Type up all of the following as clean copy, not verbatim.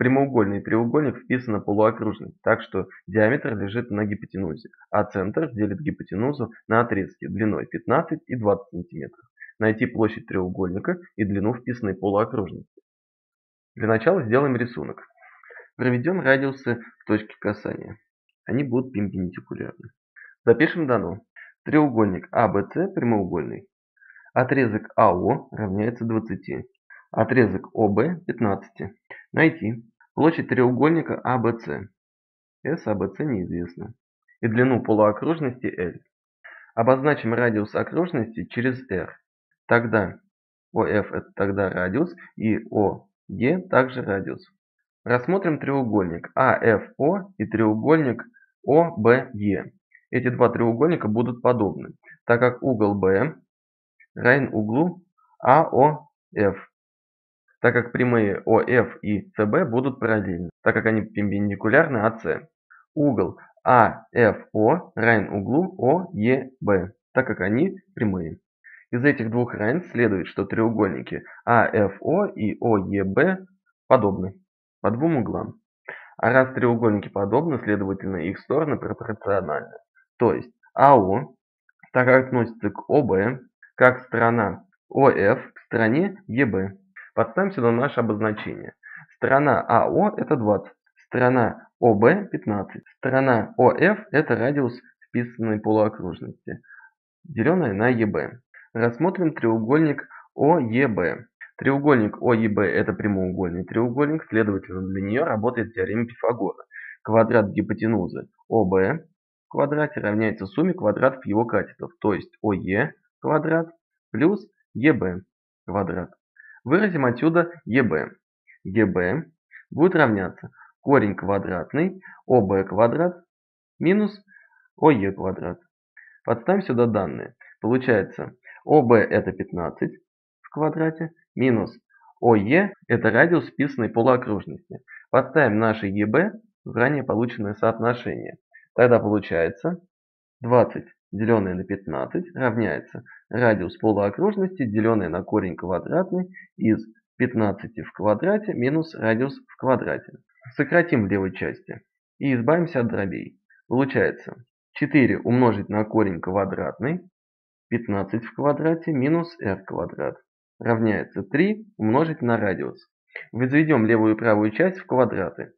прямоугольный треугольник вписан на полуокружный, так что диаметр лежит на гипотенузе, а центр делит гипотенузу на отрезки длиной 15 и 20 см. Найти площадь треугольника и длину вписанной полуокружности. Для начала сделаем рисунок. Проведем радиусы в точке касания. Они будут перпендикулярны. Запишем дано. Треугольник ABC прямоугольный. Отрезок АО равняется 20. Отрезок ОБ 15. Найти площадь треугольника ABC. S, ABC неизвестно. И длину полуокружности L. Обозначим радиус окружности через R. Тогда ОФ это тогда радиус и ОЕ также радиус. Рассмотрим треугольник АФО и треугольник ОБЕ. Эти два треугольника будут подобны, так как угол БМ равен углу АОФ, так как прямые ОФ и СБ будут параллельны, так как они перпендикулярны АС. Угол АФО равен углу ОЕБ, так как они прямые. Из этих двух равенств следует, что треугольники АФО и ОЕБ подобны по двум углам. А раз треугольники подобны, следовательно, их стороны пропорциональны. То есть АО, так как относится к ОБ, как сторона ОФ к стороне ЕБ. Подставим сюда наше обозначение. Сторона АО это 20, сторона ОБ 15, сторона ОФ это радиус вписанной полуокружности, деленное на ЕБ. Рассмотрим треугольник ОЕБ. Треугольник ОЕБ это прямоугольный треугольник, следовательно для нее работает теорема Пифагора. Квадрат гипотенузы ОБ в квадрате равняется сумме квадратов его катетов, то есть ОЕ квадрат плюс ЕБ квадрат. Выразим отсюда ЕБ. ЕБ будет равняться корень квадратный ОБ квадрат минус ОЕ квадрат. Подставим сюда данные. Получается ОБ это 15 в квадрате минус ОЕ это радиус вписанной полуокружности. Подставим наше ЕБ в ранее полученное соотношение. Тогда получается 20 деленное на 15 равняется радиус полуокружности, деленное на корень квадратный из 15 в квадрате минус радиус в квадрате. Сократим в левой части и избавимся от дробей. Получается 4 умножить на корень квадратный 15 в квадрате минус r квадрат равняется 3 умножить на радиус. Возведем левую и правую часть в квадраты.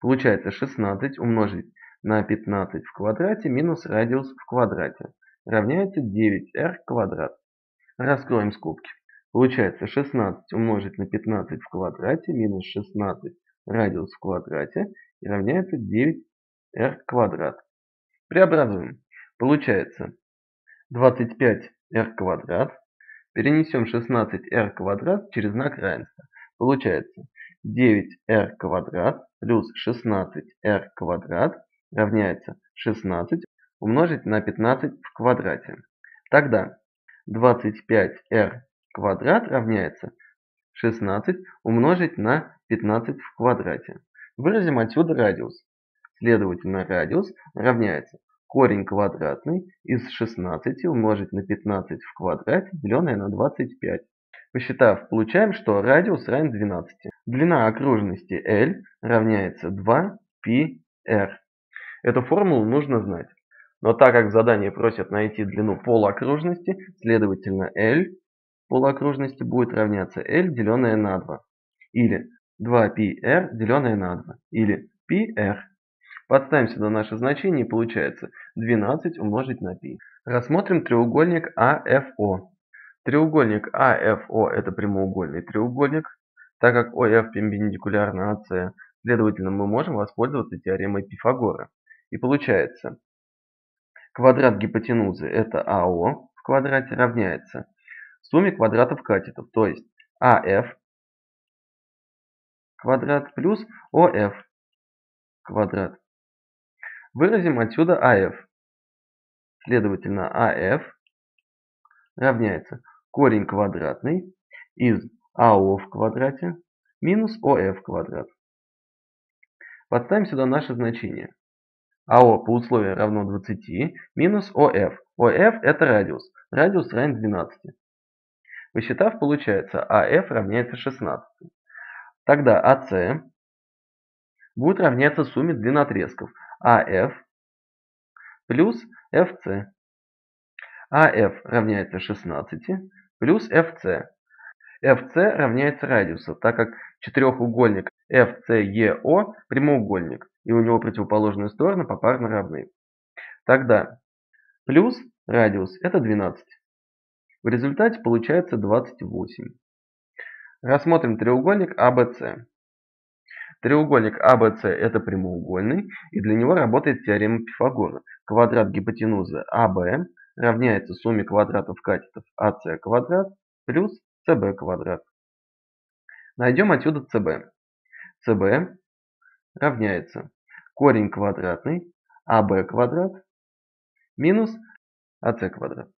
Получается 16 умножить на 15 в квадрате минус радиус в квадрате равняется 9r квадрат. Раскроем скобки. Получается 16 умножить на 15 в квадрате минус 16 радиус в квадрате равняется 9r квадрат. Преобразуем. Получается 25r квадрат. Перенесем 16r квадрат через знак равенства. Получается 9r квадрат плюс 16r квадрат равняется 16 умножить на 15 в квадрате. Тогда 25r квадрат равняется 16 умножить на 15 в квадрате. Выразим отсюда радиус. Следовательно, радиус равняется корень квадратный из 16 умножить на 15 в квадрате, деленное на 25. Посчитав, получаем, что радиус равен 12. Длина окружности L равняется 2πr. Эту формулу нужно знать. Но так как в задании просят найти длину полуокружности, следовательно L полуокружности будет равняться L, деленное на 2. Или 2πr, деленное на 2. Или πr. Подставим сюда наше значение и получается 12 умножить на π. Рассмотрим треугольник АФО. Треугольник АФО это прямоугольный треугольник, так как ОФ перпендикулярно АС, следовательно мы можем воспользоваться теоремой Пифагора. И получается квадрат гипотенузы это АО в квадрате равняется сумме квадратов катетов, то есть АФ квадрат плюс ОФ квадрат. Выразим отсюда АФ. Следовательно, АФ равняется корень квадратный из АО в квадрате минус ОФ квадрат. Подставим сюда наше значение. АО по условию равно 20 минус ОФ. ОФ это радиус. Радиус равен 12. Высчитав, получается АФ равняется 16. Тогда АС будет равняться сумме длин отрезков AF плюс FC. AF равняется 16 плюс FC. FC равняется радиусу, так как четырехугольник FCEO прямоугольник, и у него противоположные стороны попарно равны. Тогда плюс радиус это 12. В результате получается 28. Рассмотрим треугольник ABC. Треугольник ABC это прямоугольный, и для него работает теорема Пифагора. Квадрат гипотенузы AB равняется сумме квадратов катетов AC квадрат плюс CB квадрат. Найдем отсюда CB. CB равняется корень квадратный AB квадрат минус AC квадрат.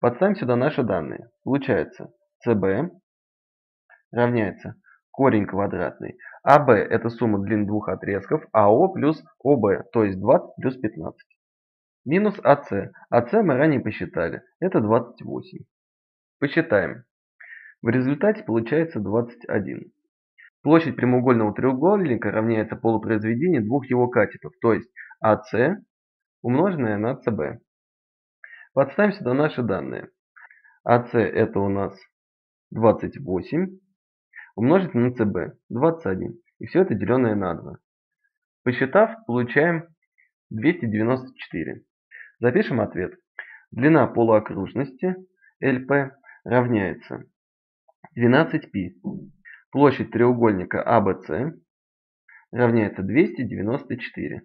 Подставим сюда наши данные. Получается CB равняется корень квадратный. AB это сумма длин двух отрезков AO плюс OB, то есть 20 плюс 15. Минус AC. AC мы ранее посчитали. Это 28. Посчитаем. В результате получается 21. Площадь прямоугольного треугольника равняется полупроизведению двух его катетов, то есть AC умноженное на CB. Подставим сюда наши данные. AC это у нас 28 умножить на CB 21. И все это деленное на 2. Посчитав, получаем 294. Запишем ответ. Длина полуокружности LP равняется 12π. Площадь треугольника ABC равняется 294.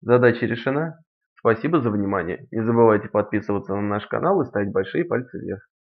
Задача решена. Спасибо за внимание. Не забывайте подписываться на наш канал и ставить большие пальцы вверх.